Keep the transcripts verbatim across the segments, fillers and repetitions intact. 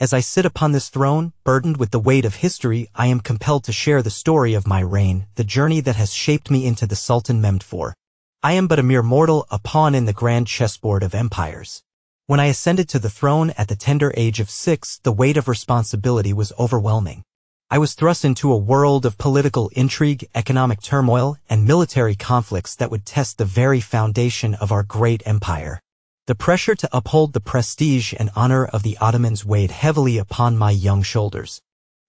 As I sit upon this throne, burdened with the weight of history, I am compelled to share the story of my reign, the journey that has shaped me into the Sultan Mehmed the fourth. I am but a mere mortal, a pawn in the grand chessboard of empires. When I ascended to the throne at the tender age of six, the weight of responsibility was overwhelming. I was thrust into a world of political intrigue, economic turmoil, and military conflicts that would test the very foundation of our great empire. The pressure to uphold the prestige and honor of the Ottomans weighed heavily upon my young shoulders.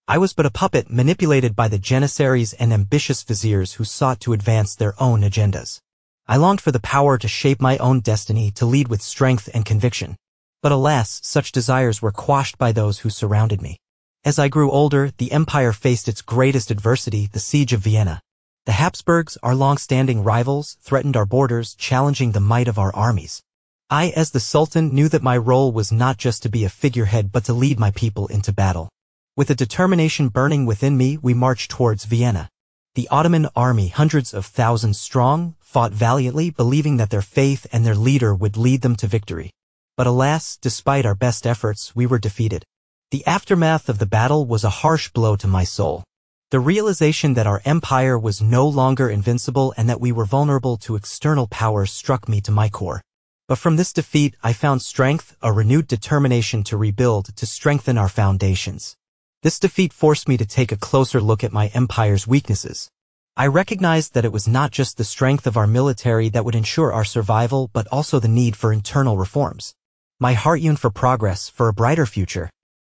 I was but a puppet manipulated by the Janissaries and ambitious viziers who sought to advance their own agendas. I longed for the power to shape my own destiny, to lead with strength and conviction. But alas, such desires were quashed by those who surrounded me. As I grew older, the empire faced its greatest adversity, the siege of Vienna. The Habsburgs, our long-standing rivals, threatened our borders, challenging the might of our armies. I, as the Sultan, knew that my role was not just to be a figurehead but to lead my people into battle. With a determination burning within me, we marched towards Vienna. The Ottoman army, hundreds of thousands strong, fought valiantly, believing that their faith and their leader would lead them to victory. But alas, despite our best efforts, we were defeated. The aftermath of the battle was a harsh blow to my soul. The realization that our empire was no longer invincible and that we were vulnerable to external powers struck me to my core. But from this defeat, I found strength, a renewed determination to rebuild, to strengthen our foundations. This defeat forced me to take a closer look at my empire's weaknesses. I recognized that it was not just the strength of our military that would ensure our survival, but also the need for internal reforms. My heart yearned for progress, for a brighter future.